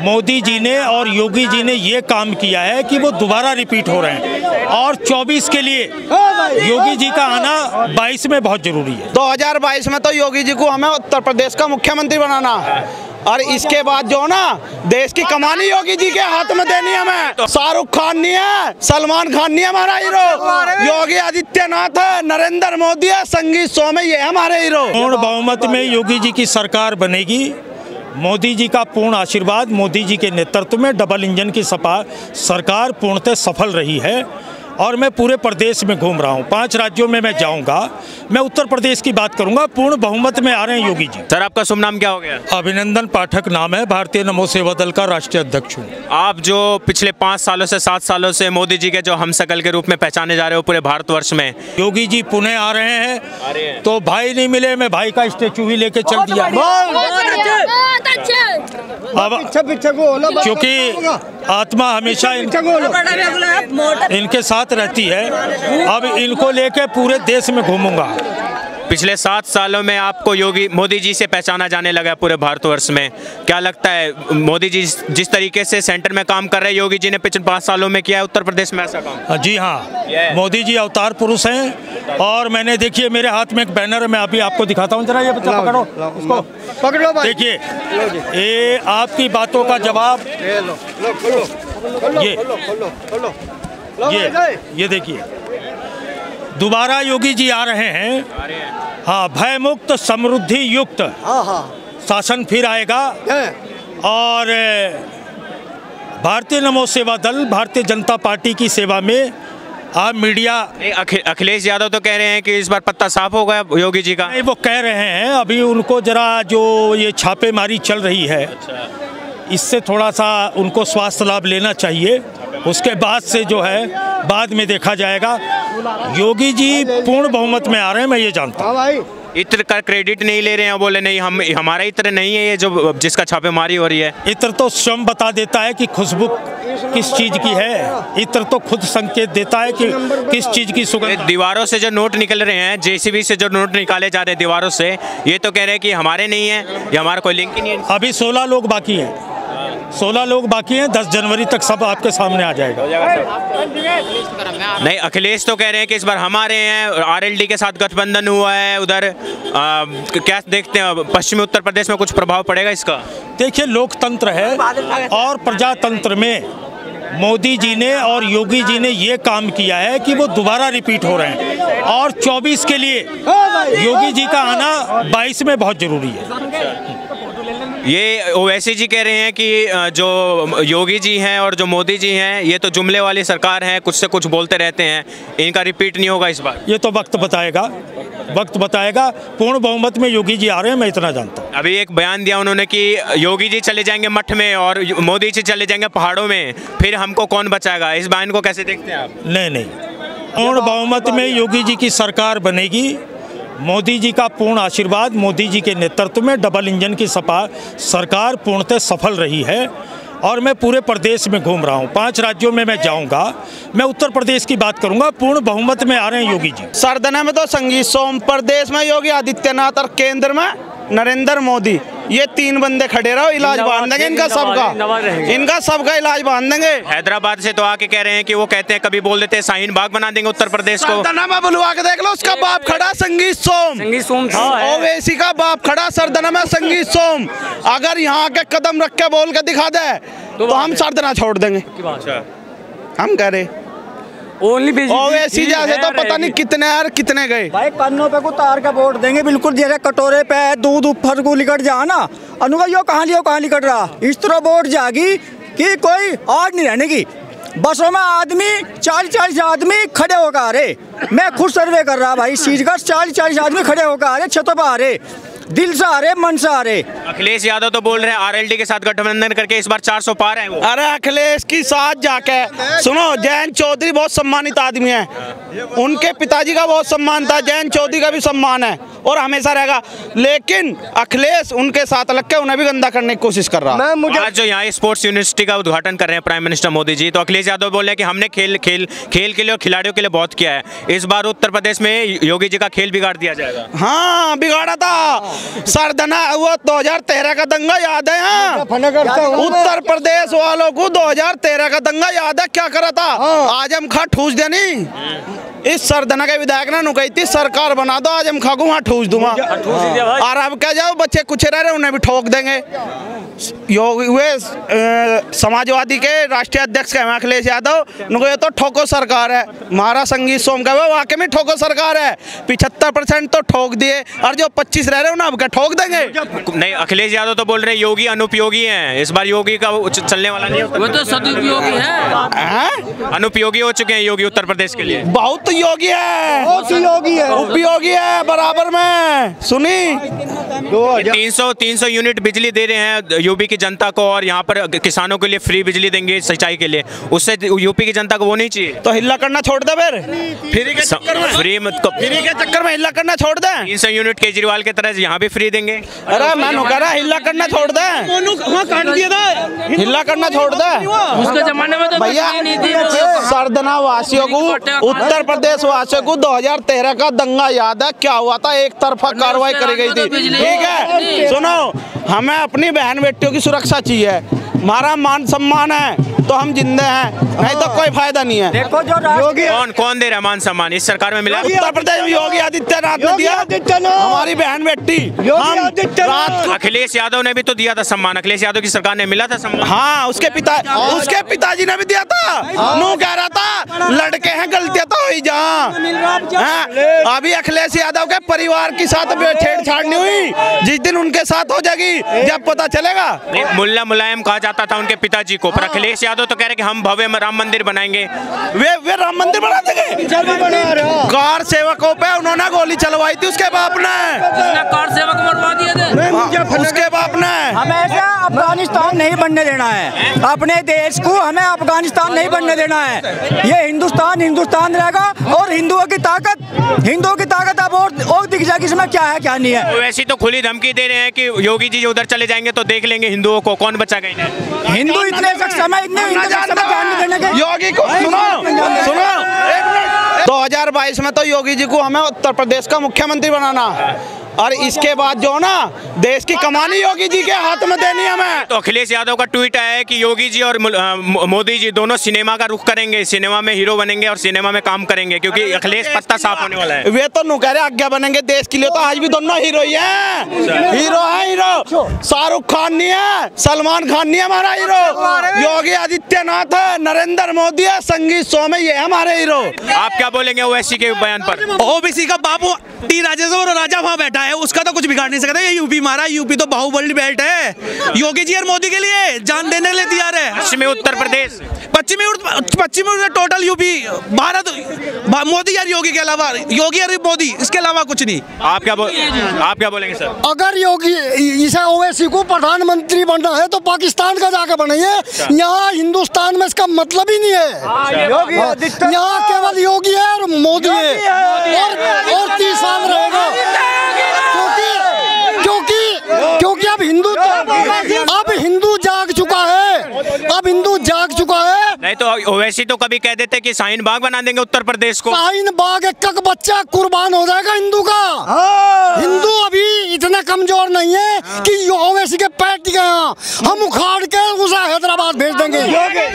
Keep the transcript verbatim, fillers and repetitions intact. मोदी जी ने और योगी जी ने ये काम किया है कि वो दोबारा रिपीट हो रहे हैं और चौबीस के लिए योगी जी का आना बाईस में बहुत जरूरी है। दो हज़ार बाईस में तो योगी जी को हमें उत्तर प्रदेश का मुख्यमंत्री बनाना है और इसके बाद जो ना देश की कमानी योगी जी के हाथ में देनी हमें। शाहरुख खान नहीं है, सलमान खान नहीं है हमारा हीरो, योगी आदित्यनाथ है, नरेंद्र मोदी है, संगीत शो में ये हमारे हीरो। पूर्ण बहुमत में योगी जी की सरकार बनेगी, मोदी जी का पूर्ण आशीर्वाद, मोदी जी के नेतृत्व में डबल इंजन की सपा सरकार पूर्णतः सफल रही है। और मैं पूरे प्रदेश में घूम रहा हूँ, पांच राज्यों में मैं जाऊँगा, मैं उत्तर प्रदेश की बात करूँगा। पूर्ण बहुमत में आ रहे हैं योगी जी। सर, आपका शुभ नाम क्या हो गया? अभिनंदन पाठक नाम है, भारतीय नमोसेवा दल का राष्ट्रीय अध्यक्ष हूँ। आप जो पिछले पाँच सालों से सात सालों से मोदी जी के जो हमशक्ल के रूप में पहचाने जा रहे हो पूरे भारतवर्ष में, योगी जी पुणे आ रहे हैं तो भाई नहीं मिले, मैं भाई का स्टेचू ही लेके चल दिया। अब क्योंकि आत्मा हमेशा इन, इनके साथ रहती है, अब इनको लेके पूरे देश में घूमूंगा। पिछले सात सालों में आपको योगी मोदी जी से पहचाना जाने लगा पूरे भारतवर्ष में, क्या लगता है मोदी जी जिस तरीके से सेंटर में काम कर रहे हैं योगी जी ने पिछले पाँच सालों में किया है उत्तर प्रदेश में ऐसा काम? जी हाँ, मोदी जी अवतार पुरुष हैं। और मैंने देखिए मेरे हाथ में एक बैनर है, मैं अभी आपको दिखाता हूँ, जरा ये बच्चा पकड़ो उसको, पकड़ो देखिए ये आपकी बातों का जवाब, ये ये देखिए दोबारा योगी जी आ रहे हैं। हाँ, भय मुक्त समृद्धि युक्त शासन फिर आएगा और भारतीय नमो सेवा दल भारतीय जनता पार्टी की सेवा में आप मीडिया। अखिलेश यादव तो कह रहे हैं कि इस बार पत्ता साफ हो गया योगी जी का। नहीं, वो कह रहे हैं अभी उनको जरा जो ये छापेमारी चल रही है इससे थोड़ा सा उनको स्वास्थ्य लाभ लेना चाहिए, उसके बाद से जो है बाद में देखा जाएगा। योगी जी पूर्ण बहुमत में आ रहे हैं, मैं ये जानता हूँ। इत्र का क्रेडिट नहीं ले रहे हैं, बोले नहीं हम हमारा इत्र नहीं है ये जो जिसका छापेमारी हो रही है। इत्र तो स्वयं बता देता है कि खुशबू किस चीज़ की है, इत्र तो खुद संकेत देता है कि किस चीज़ की सुगंध। दीवारों से जो नोट निकल रहे हैं, जेसीबी से जो नोट निकाले जा रहे हैं दीवारों से, ये तो कह रहे हैं कि हमारे नहीं है, ये हमारा कोई लिंक ही नहीं है। अभी सोलह लोग बाकी हैं, सोलह लोग बाकी हैं, दस जनवरी तक सब आपके सामने आ जाएगा। नहीं, अखिलेश तो कह रहे हैं कि इस बार हमारे हैं, आरएलडी के साथ गठबंधन हुआ है उधर। आ, क्या देखते हैं पश्चिमी उत्तर प्रदेश में कुछ प्रभाव पड़ेगा इसका? देखिए लोकतंत्र है और प्रजातंत्र में मोदी जी ने और योगी जी ने ये काम किया है कि वो दोबारा रिपीट हो रहे हैं और चौबीस के लिए योगी जी का आना बाईस में बहुत जरूरी है। ये ओवैसी जी कह रहे हैं कि जो योगी जी हैं और जो मोदी जी हैं ये तो जुमले वाली सरकार है, कुछ से कुछ बोलते रहते हैं, इनका रिपीट नहीं होगा इस बार? ये तो वक्त बताएगा, वक्त बताएगा। पूर्ण बहुमत में योगी जी आ रहे हैं, मैं इतना जानता हूँ। अभी एक बयान दिया उन्होंने कि योगी जी चले जाएंगे मठ में और मोदी जी चले जाएंगे पहाड़ों में, फिर हमको कौन बचाएगा, इस बयान को कैसे देखते हैं आप? नहीं नहीं, पूर्ण बहुमत में योगी जी की सरकार बनेगी, मोदी जी का पूर्ण आशीर्वाद, मोदी जी के नेतृत्व में डबल इंजन की सपा सरकार पूर्णतः सफल रही है। और मैं पूरे प्रदेश में घूम रहा हूँ, पांच राज्यों में मैं जाऊँगा, मैं उत्तर प्रदेश की बात करूँगा। पूर्ण बहुमत में आ रहे हैं योगी जी। सरदना में तो संगीत सोम, प्रदेश में योगी आदित्यनाथ और केंद्र में नरेंद्र मोदी, ये तीन बंदे खड़े रहो, इलाज बांध देंगे इनका सबका, इनका सबका इलाज बांध देंगे। हैदराबाद से तो आके कह रहे हैं कि वो कहते हैं कभी बोल देते हैं शाहीन बाग बना देंगे उत्तर प्रदेश को। सरदना में बुलवा के देख लो, उसका बाप खड़ा संगीत सोम, संगीत सोम ओवैसी का बाप खड़ा सरदना में संगीत सोम। अगर यहाँ के कदम रख के बोल के दिखा दे तो हम सरदना छोड़ देंगे, हम कह रहे। ओवैसी जैसे तो पता नहीं कितने यार कितने गए भाई, पन्नों पे को तार का वोट देंगे बिल्कुल, जैसे कटोरे पे दूध उफर को लिकट जा ना अनुगा, यो कहाँ लियो कहाँ लिकट रहा, इस तरह वोट जागी कि कोई और नहीं रहने की। बसों में आदमी चालीस चालीस आदमी खड़े होकर आ रहे, मैं खुद सर्वे कर रहा भाई, सीट का चालीस चालीस आदमी खड़े होकर आ रहे, छतों पर आ रहे, दिल से आ रहे, मन से आ रहे। अखिलेश यादव तो बोल रहे हैं आरएलडी के साथ गठबंधन करके इस बार चार सौ पार है वो। अरे अखिलेश की साथ जाके सुनो, जयंत चौधरी बहुत सम्मानित आदमी है, उनके पिताजी का बहुत सम्मान था, जयंत चौधरी का भी सम्मान है और हमेशा रहेगा, लेकिन अखिलेश उनके साथ लग के उन्हें भी गंदा करने की कोशिश कर रहा है। मुझे आज जो यहाँ स्पोर्ट्स यूनिवर्सिटी का उद्घाटन कर रहे हैं प्राइम मिनिस्टर मोदी जी, तो अखिलेश यादव बोल रहे हैं कि हमने खेल खेल खेल के लिए और खिलाड़ियों के लिए बहुत किया है, इस बार उत्तर प्रदेश में योगी जी का खेल बिगाड़ दिया जाएगा। हाँ बिगाड़ा था, सरदना हुआ दो हज़ार तेरह का दंगा याद है। हाँ, उत्तर प्रदेश वालों को दो हज़ार तेरह का दंगा याद है, क्या करा था आजम खान ठूस देनी। इस सरदना के विधायक ने नु कही थी सरकार बना दो आजम खान को वहाँ ठूस दूंगा, और अब क्या जाओ बच्चे कुछ रह रहे उन्हें भी ठोक देंगे। योगी वे समाजवादी के राष्ट्रीय अध्यक्ष कहे अखिलेश यादव नुको ये तो ठोको सरकार है। महाराज संगीत सोम कहे वाकई में ठोको सरकार है, पिछहत्तर परसेंट तो ठोक दिए और जो पच्चीस रह रहे उन्हें अब क्या ठोक देंगे। नहीं, अखिलेश यादव तो बोल रहे योगी अनुपयोगी है, इस बार योगी का चलने वाला नहीं, वो तो सदुपयोगी है, अनुपयोगी हो चुके हैं योगी उत्तर प्रदेश के लिए। बहुत योगी है, बहुत योगी है, उपयोगी है बराबर में। सुनी तीन सौ तीन सौ यूनिट बिजली दे रहे हैं यूपी की जनता को, और यहाँ पर किसानों के लिए फ्री बिजली देंगे सिंचाई के लिए, उससे यूपी की जनता को वो नहीं चाहिए तो हिला करना छोड़ दे। फिर फ्री के चक्कर में फ्री मत फ्री के चक्कर में हिला करना छोड़ दे। तीन सौ यूनिट केजरीवाल की तरह यहाँ भी फ्री देंगे। अरे मैं कह रहा हिला करना छोड़ दे, हिला करना छोड़ दे। उसके जमाने में भैया सरदना वासियों को उत्तर प्रदेश वासियों को दो हज़ार तेरह का दंगा याद है, क्या हुआ था, एक तरफा कार्रवाई करी गई थी। ठीक है सुनो, हमें अपनी बहन बेटियों की सुरक्षा चाहिए, हमारा मान सम्मान है तो हम जिंदे हैं, नहीं तो कोई फायदा नहीं है। देखो जो योगी कौन कौन दे रहा है मान सम्मान इस सरकार में मिला उत्तर प्रदेश में, योगी आदित्यनाथ ने दिया हमारी बहन बेटी। अखिलेश यादव ने भी तो दिया था सम्मान, अखिलेश यादव की सरकार ने मिला था सम्मान। हाँ उसके पिता उसके पिताजी ने भी दिया था, नू कह रहा था लड़के हैं गलतियाँ तो हुई जहाँ। अभी अखिलेश यादव के परिवार के साथ छेड़छाड़ नहीं हुई, जिस दिन उनके साथ हो जाएगी जब पता चलेगा। मुल्ला मुलायम कहा जाता था उनके पिताजी को, पर अखिलेश यादव तो कह रहे कि हम भव्य राम मंदिर बनाएंगे। वे वे राम मंदिर बना देंगे। कार सेवकों पे उन्होंने गोली चलवाई थी उसके बाप ने, कार सेवक मरवा दिए थे उसके बाप ने। हमें ऐसा अफगानिस्तान नहीं बनने देना है, अपने देश को हमें अफगानिस्तान नहीं बनने देना है। ये हिंदुस्तान हिंदुस्तान रहेगा, और हिंदुओं की ताकत हिंदुओं की ताकत अब और, और दिख जाएगी इसमें क्या है क्या नहीं है। वैसी तो खुली धमकी दे रहे हैं कि योगी जी उधर चले जाएंगे तो देख लेंगे हिंदुओं को कौन बचा गई। हिंदू इतने सक्षम है, इतने योगी को सुनो सुनो दो हज़ार बाईस में तो योगी जी को हमें उत्तर प्रदेश का मुख्यमंत्री बनाना, और इसके बाद जो ना देश की कमानी योगी जी के हाथ में देनी हमें। तो अखिलेश यादव का ट्वीट आया है कि योगी जी और मोदी जी दोनों सिनेमा का रुख करेंगे, सिनेमा में हीरो बनेंगे और सिनेमा में काम करेंगे, क्योंकि अखिलेश पत्ता साफ होने वाला है। वे तो नुकरे आज्ञा बनेंगे देश के लिए, तो आज भी दोनों हीरो ही है, हीरो है हीरो। शाहरुख खान नहीं है, सलमान खान नहीं है हमारा हीरो, योगी आदित्यनाथ है, नरेंद्र मोदी है, संगीत सोम है, ये हमारे हीरो। आप क्या बोलेंगे ओवैसी के बयान पर? ओबीसी का बापू टी राजेश और राजा वहाँ बैठा है, उसका तो कुछ बिगाड़ नहीं सकता। ये यूपी मारा, यूपी तो बाहुबली बेल्ट है, योगी जी और मोदी के लिए जान देने के लिए तैयार है। पश्चिमी उत्तर प्रदेश पश्चिमी पश्चिमी टोटल यूपी भारत मोदी और योगी के अलावा, योगी और मोदी इसके अलावा कुछ नहीं। आप क्या आप क्या बोलेंगे सर? अगर योगी इसे ओवैसी को प्रधानमंत्री बनना है तो पाकिस्तान का जाकर बनाइए, यहाँ हिंदुस्तान में इसका मतलब ही नहीं है। यहाँ केवल योगी है और मोदी है, और तीस साल रहेगा क्योंकि अब हिंदू अब हिंदू जाग चुका है, अब हिंदू जाग चुका है। नहीं तो ओवैसी तो कभी कह देते कि शाहीन बाग बना देंगे उत्तर प्रदेश को, शाहीन बाग एक कक बच्चा कुर्बान हो जाएगा हिंदू का। हिंदू अभी इतना कमजोर नहीं है कि ओवैसी के पैट गया हम उखाड़ के उसे हैदराबाद भेज देंगे।